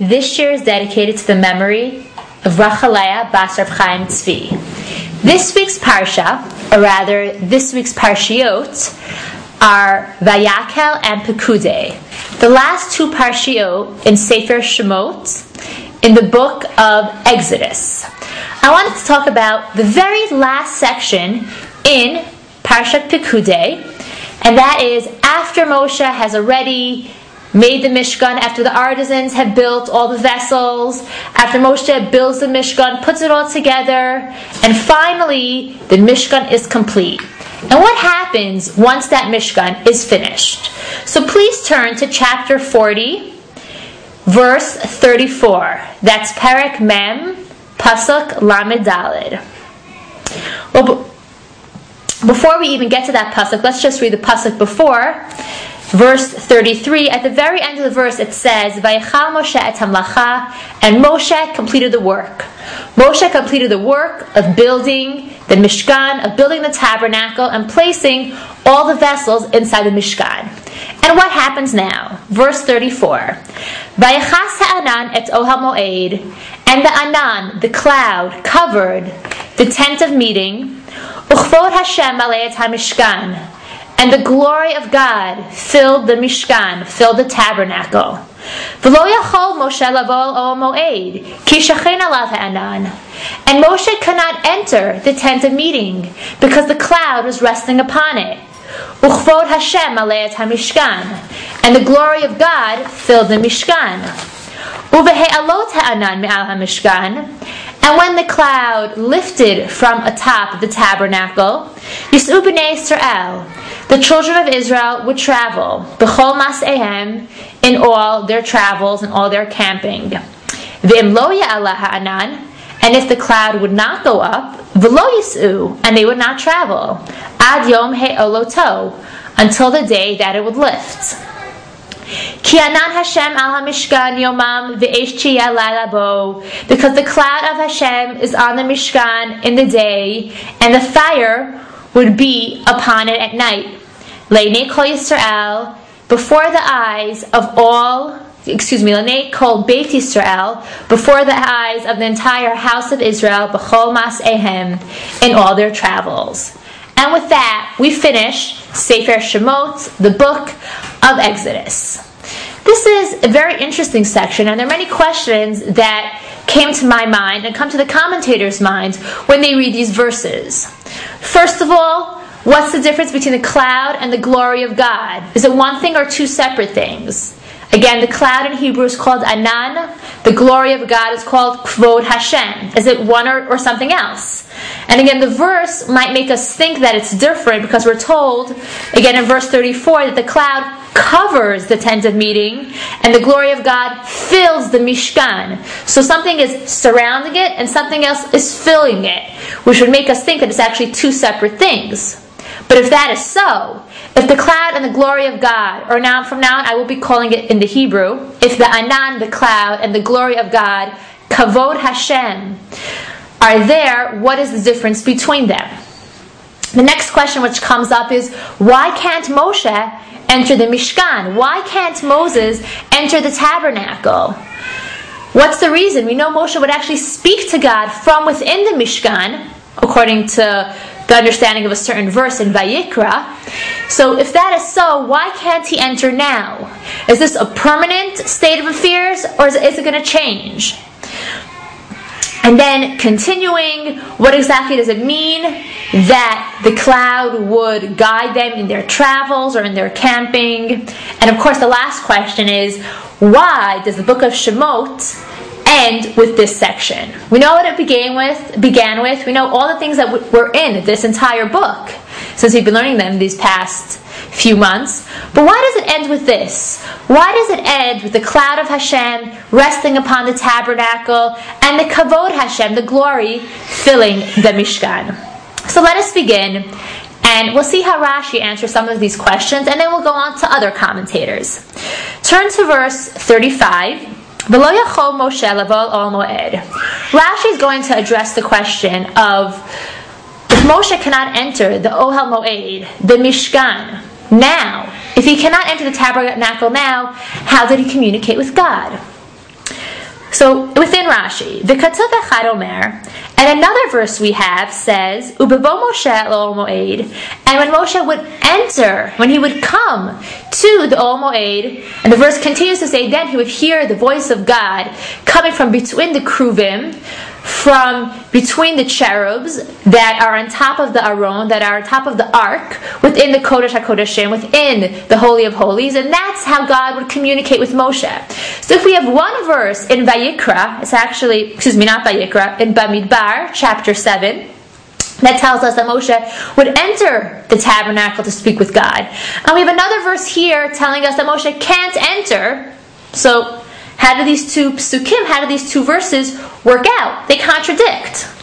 This year is dedicated to the memory of Rachalaya Basar Bchaim Tzvi. This week's parsha, or rather this week's parshiot, are Vayakhel and Pekudei. The last two parshiot in Sefer Shemot, in the book of Exodus. I wanted to talk about the very last section in Parshat Pekudei, and that is after Moshe has already made the Mishkan, after the artisans have built all the vessels, after Moshe builds the Mishkan, puts it all together, and finally the Mishkan is complete. And what happens once that Mishkan is finished? So please turn to chapter 40, verse 34. That's Perek Mem Pasuk Lamed Dalet. Well, before we even get to that pasuk, let's just read the pasuk before. Verse 33, at the very end of the verse it says, Vayichal Moshe et hamlacha, and Moshe completed the work. Moshe completed the work of building the Mishkan, of building the tabernacle, and placing all the vessels inside the Mishkan. And what happens now? Verse 34, Vayichas Anan et Ohel Moed, and the Anan, the cloud, covered the tent of meeting, Kvod Hashem alei et hamishkan, and the glory of God filled the Mishkan, filled the tabernacle. And Moshe could not enter the tent of meeting because the cloud was resting upon it. And the glory of God filled the Mishkan. And when the cloud lifted from atop the tabernacle, Yesu B'nei Yisrael, the children of Israel would travel, b'chol mas'ehem, in all their travels and all their camping. V'im lo ya'ala ha'anan, and if the cloud would not go up, v'lo yis'u, and they would not travel, ad yom he'oloto, until the day that it would lift. Because the cloud of Hashem is on the Mishkan in the day, and the fire would be upon it at night, Leinei Kol Yisrael, before the eyes of all, Leinei Kol Beit Yisrael, before the eyes of the entire house of Israel, B'chol Mas'ehem, in all their travels. And with that, we finish Sefer Shemot, the book of Exodus. This is a very interesting section, and there are many questions that came to my mind and come to the commentators' minds when they read these verses. First of all, what's the difference between the cloud and the glory of God? Is it one thing or two separate things? Again, the cloud in Hebrew is called Anan. The glory of God is called Kvod Hashem. Is it one or something else? And again, the verse might make us think that it's different because we're told, again in verse 34, that the cloud covers the tent of meeting and the glory of God fills the Mishkan. So something is surrounding it and something else is filling it, which would make us think that it's actually two separate things. But if that is so, if the cloud and the glory of God, or now from now on I will be calling it in the Hebrew, if the Anan, the cloud, and the glory of God, Kavod Hashem, are there, what is the difference between them? The next question which comes up is, why can't Moshe enter the Mishkan? Why can't Moses enter the tabernacle? What's the reason? We know Moshe would actually speak to God from within the Mishkan, according to the understanding of a certain verse in Vayikra. So if that is so, why can't he enter now? Is this a permanent state of affairs, or is it going to change? And then continuing, what exactly does it mean that the cloud would guide them in their travels or in their camping? And of course the last question is, why does the book of Shemot end with this section? We know what it began with. We know all the things that were in this entire book, since we've been learning them these past few months. But why does it end with this? Why does it end with the cloud of Hashem resting upon the tabernacle and the Kavod Hashem, the glory, filling the Mishkan? So let us begin, and we'll see how Rashi answers some of these questions, and then we'll go on to other commentators. Turn to verse 35. Rashi is going to address the question of, if Moshe cannot enter the Ohel Moed, the Mishkan, now, if he cannot enter the tabernacle now, how did he communicate with God? So within Rashi, the Ketzav Echad Omer, and another verse we have says, Ubebo Moshe Ohel Moed, and when Moshe would enter, when he would come to the Ohel Moed, and the verse continues to say, then he would hear the voice of God coming from between the Kruvim, from between the cherubs that are on top of the Aron, that are on top of the Ark, within the Kodesh HaKodeshim, within the Holy of Holies, and that's how God would communicate with Moshe. So if we have one verse in Vayikra, it's actually, not Vayikra, in Bamidbar, chapter 7, that tells us that Moshe would enter the tabernacle to speak with God. And we have another verse here telling us that Moshe can't enter, so how do these two verses work out? They contradict.